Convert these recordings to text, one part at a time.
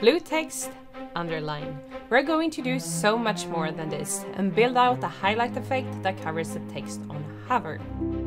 Blue text, underline. We're going to do so much more than this and build out a highlight effect that covers the text on hover,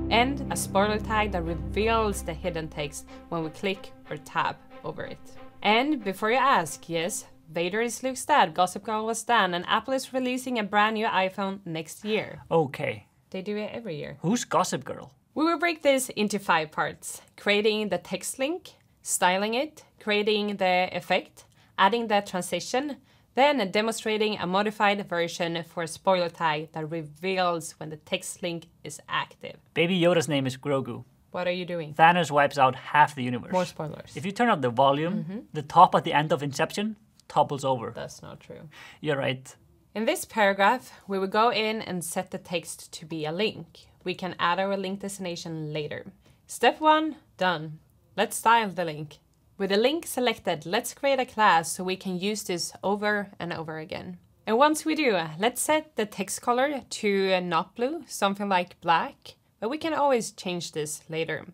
and a spoiler tag that reveals the hidden text when we click or tab over it. And before you ask, yes, Vader is Luke's dad, Gossip Girl was done, and Apple is releasing a brand new iPhone next year. Okay. They do it every year. Who's Gossip Girl? We will break this into 5 parts. Creating the text link, styling it, creating the effect, adding the transition, then demonstrating a modified version for a spoiler tag that reveals when the text link is active. Baby Yoda's name is Grogu. What are you doing? Thanos wipes out half the universe. More spoilers. If you turn up the volume, the top at the end of Inception topples over. That's not true. You're right. In this paragraph, we will go in and set the text to be a link. We can add our link destination later. Step 1, done. Let's style the link. With the link selected, let's create a class so we can use this over and over again. And once we do, let's set the text color to not blue, something like black, but we can always change this later.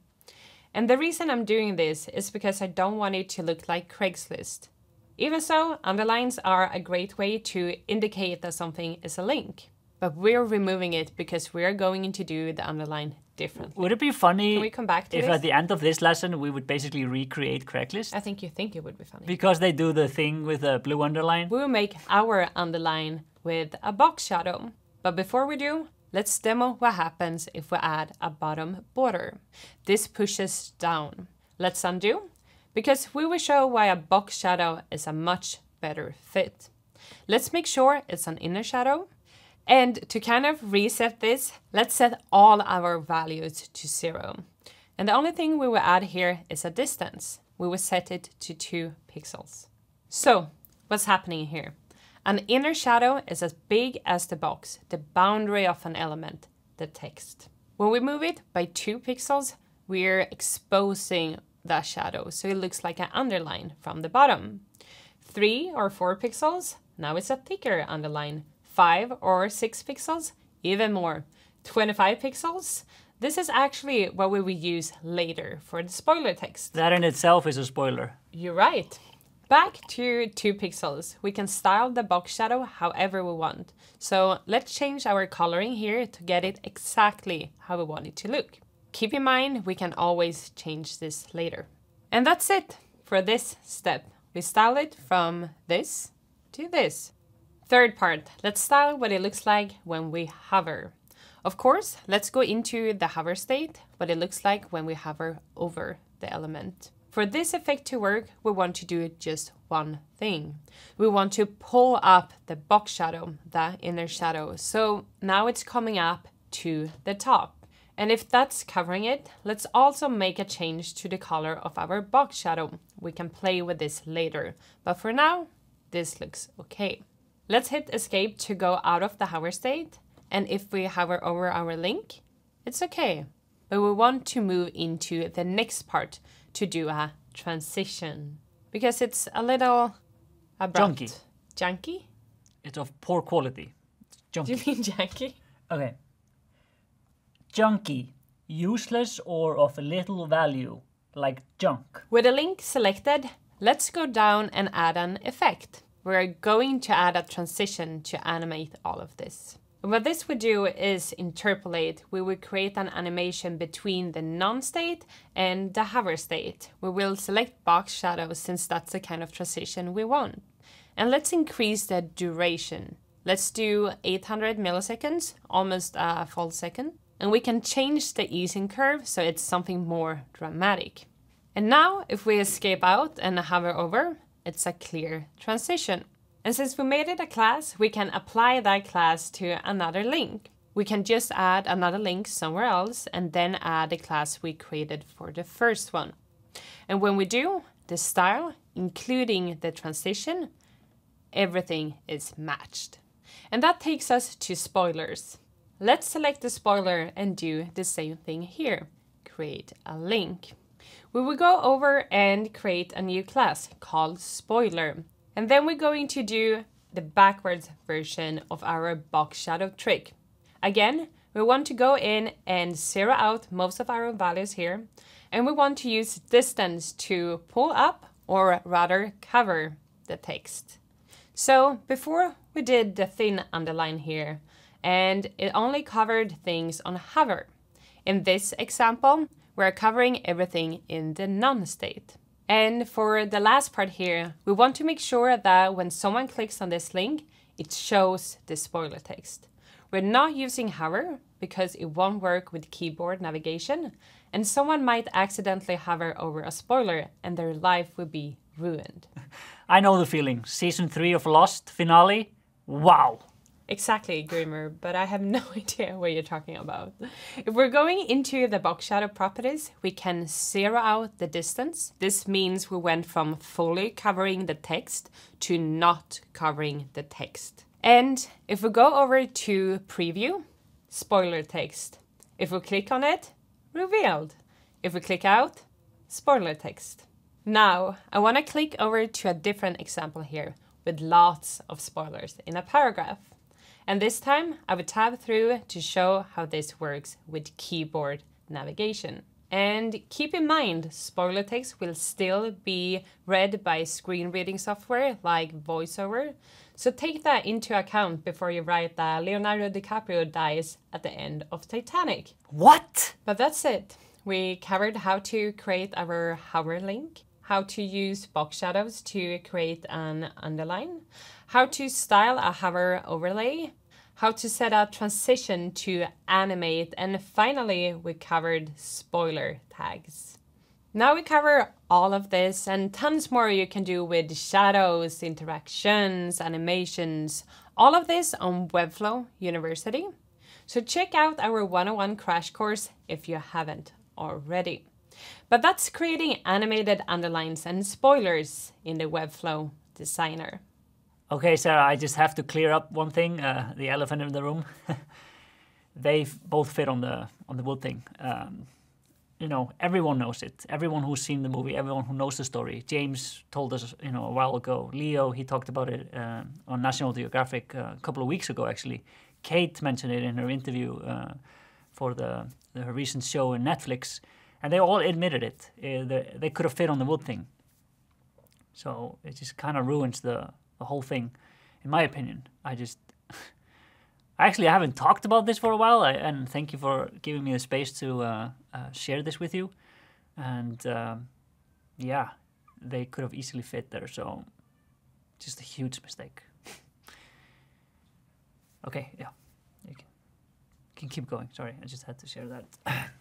And the reason I'm doing this is because I don't want it to look like Craigslist. Even so, underlines are a great way to indicate that something is a link, but we're removing it because we're going to do the underline differently. Would it be funny if at the end of this lesson we would basically recreate Craigslist? I think you think it would be funny. Because they do the thing with a blue underline. We'll make our underline with a box shadow. But before we do, let's demo what happens if we add a bottom border. This pushes down. Let's undo, because we will show why a box shadow is a much better fit. Let's make sure it's an inner shadow. And to kind of reset this, let's set all our values to 0. And the only thing we will add here is a distance. We will set it to 2 pixels. So what's happening here? An inner shadow is as big as the box, the boundary of an element, the text. When we move it by 2 pixels, we're exposing that shadow, so it looks like an underline from the bottom. 3 or 4 pixels, now it's a thicker underline. 5 or 6 pixels, even more. 25 pixels, this is actually what we will use later for the spoiler text. That in itself is a spoiler. You're right. Back to 2 pixels, we can style the box shadow however we want. So let's change our coloring here to get it exactly how we want it to look. Keep in mind, we can always change this later. And that's it for this step. We style it from this to this. Third part, let's style what it looks like when we hover. Of course, let's go into the hover state, what it looks like when we hover over the element. For this effect to work, we want to do just one thing. We want to pull up the box shadow, the inner shadow. So now it's coming up to the top. And if that's covering it, let's also make a change to the color of our box shadow. We can play with this later, but for now, this looks okay. Let's hit escape to go out of the hover state, and if we hover over our link, it's okay. But we want to move into the next part to do a transition, because it's a little abrupt. Junky. Junky? It's of poor quality. It's junky. Do you mean janky? Okay. Junky. Useless or of little value, like junk. With a link selected, let's go down and add an effect. We're going to add a transition to animate all of this. What this would do is interpolate. We will create an animation between the non-state and the hover state. We will select box shadow since that's the kind of transition we want. And let's increase the duration. Let's do 800 milliseconds, almost a full second. And we can change the easing curve so it's something more dramatic. And now if we escape out and hover over, it's a clear transition. And since we made it a class, we can apply that class to another link. We can just add another link somewhere else and then add the class we created for the first one. And when we do, the style, including the transition, everything is matched. And that takes us to spoilers. Let's select the spoiler and do the same thing here. Create a link. We will go over and create a new class called spoiler. And then we're going to do the backwards version of our box shadow trick. Again, we want to go in and zero out most of our values here. And we want to use distance to pull up, or rather cover, the text. So before we did the thin underline here, and it only covered things on hover. In this example, we're covering everything in the none state. And for the last part here, we want to make sure that when someone clicks on this link, it shows the spoiler text. We're not using hover because it won't work with keyboard navigation, and someone might accidentally hover over a spoiler and their life will be ruined. I know the feeling. Season 3 of Lost finale. Wow. Exactly, Grímur, but I have no idea what you're talking about. If we're going into the box shadow properties, we can zero out the distance. This means we went from fully covering the text to not covering the text. And if we go over to preview, spoiler text. If we click on it, revealed. If we click out, spoiler text. Now, I want to click over to a different example here with lots of spoilers in a paragraph. And this time I would tab through to show how this works with keyboard navigation. And keep in mind, spoiler text will still be read by screen reading software like VoiceOver. So take that into account before you write that Leonardo DiCaprio dies at the end of Titanic. What? But that's it. We covered how to create our hover link, how to use box shadows to create an underline, how to style a hover overlay, how to set a transition to animate, and finally we covered spoiler tags. Now we cover all of this and tons more you can do with shadows, interactions, animations, all of this on Webflow University. So check out our 101 crash course if you haven't already. But that's creating animated underlines and spoilers in the Webflow Designer. Okay, Sarah, I just have to clear up one thing, the elephant in the room. They both fit on the wood thing. You know, everyone knows it. Everyone who's seen the movie, everyone who knows the story. James told us, you know, a while ago. Leo, he talked about it on National Geographic a couple of weeks ago, actually. Kate mentioned it in her interview for her recent show on Netflix. And they all admitted it. They could have fit on the wood thing. So it just kind of ruins the whole thing, in my opinion. I haven't talked about this for a while, and thank you for giving me the space to share this with you. And yeah, they could have easily fit there, so just a huge mistake. Okay, yeah, you can keep going. Sorry, I just had to share that.